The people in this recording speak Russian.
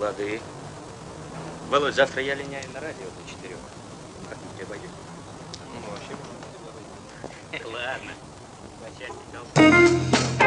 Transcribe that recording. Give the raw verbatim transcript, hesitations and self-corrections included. Лады. Володь, завтра я линяю на радио до четырех. Как мы тебе пойдем? Ну, вообще, можно тебе пойдем. Ладно. По части колбасы.